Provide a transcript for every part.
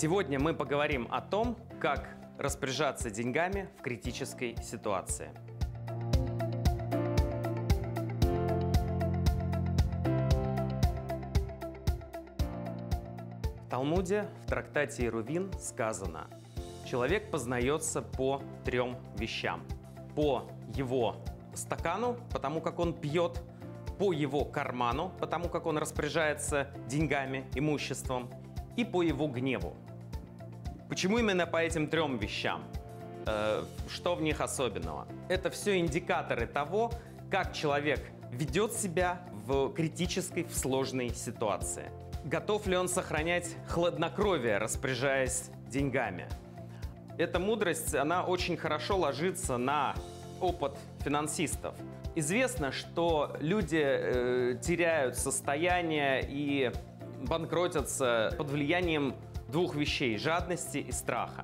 Сегодня мы поговорим о том, как распоряжаться деньгами в критической ситуации. В Талмуде, в трактате Ирувин сказано: человек познается по трем вещам. По его стакану, потому как он пьет, по его карману, потому как он распоряжается деньгами, имуществом, и по его гневу. Почему именно по этим трем вещам? Что в них особенного? Это все индикаторы того, как человек ведет себя в критической, в сложной ситуации. Готов ли он сохранять хладнокровие, распоряжаясь деньгами? Эта мудрость, она очень хорошо ложится на опыт финансистов. Известно, что люди теряют состояние и банкротятся под влиянием двух вещей – жадности и страха.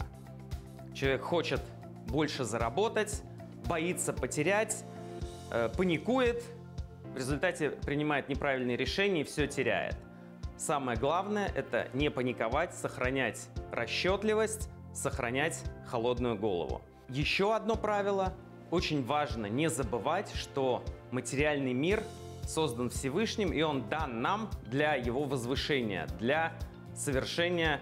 Человек хочет больше заработать, боится потерять, паникует, в результате принимает неправильные решения и все теряет. Самое главное – это не паниковать, сохранять расчетливость, сохранять холодную голову. Еще одно правило. Очень важно не забывать, что материальный мир создан Всевышним, и он дан нам для его возвышения, для совершения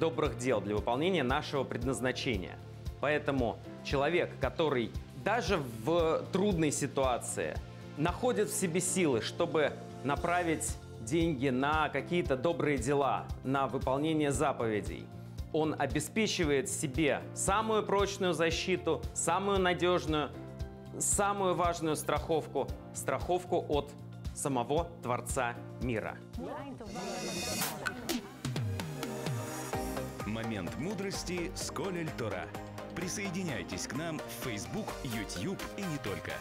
добрых дел, для выполнения нашего предназначения. Поэтому человек, который даже в трудной ситуации находит в себе силы, чтобы направить деньги на какие-то добрые дела, на выполнение заповедей, он обеспечивает себе самую прочную защиту, самую надежную, самую важную страховку, страховку от самого Творца мира. Момент мудрости с Коляль Тора. Присоединяйтесь к нам в Facebook, YouTube и не только.